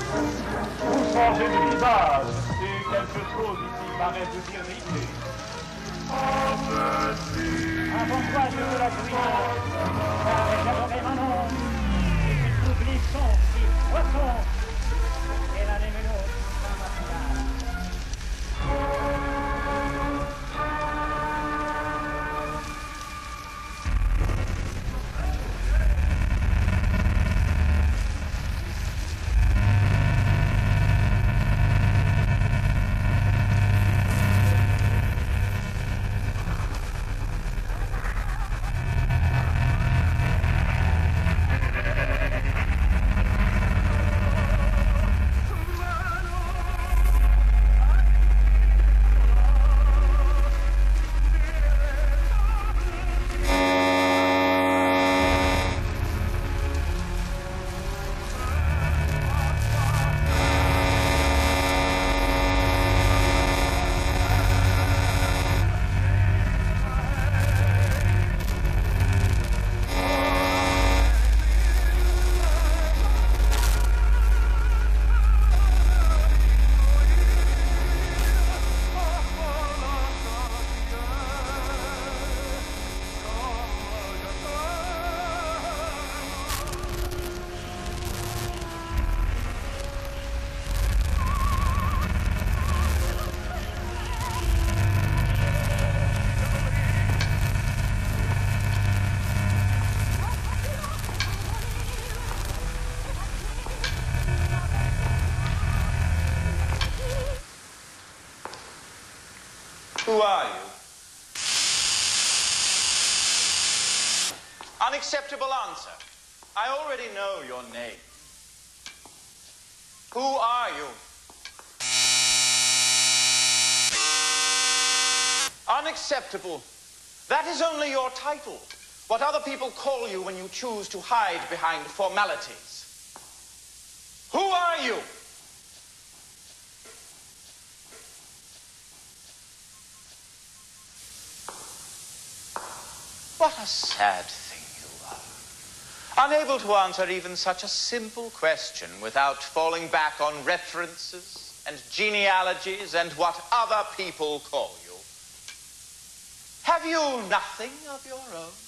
Vous changez de visage, et quelque chose ici paraît vous irriter. Un bon de la brillance, avec la bonne et puis tout glissons, qui poissons, et la néménose. Who are you? Unacceptable answer. I already know your name. Who are you? Unacceptable. That is only your title. What other people call you when you choose to hide behind formalities. Who are you? What a sad thing you are. Unable to answer even such a simple question without falling back on references and genealogies and what other people call you. Have you nothing of your own?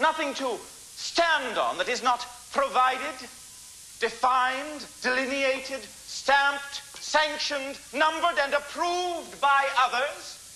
Nothing to stand on that is not provided, defined, delineated, stamped, sanctioned, numbered, and approved by others?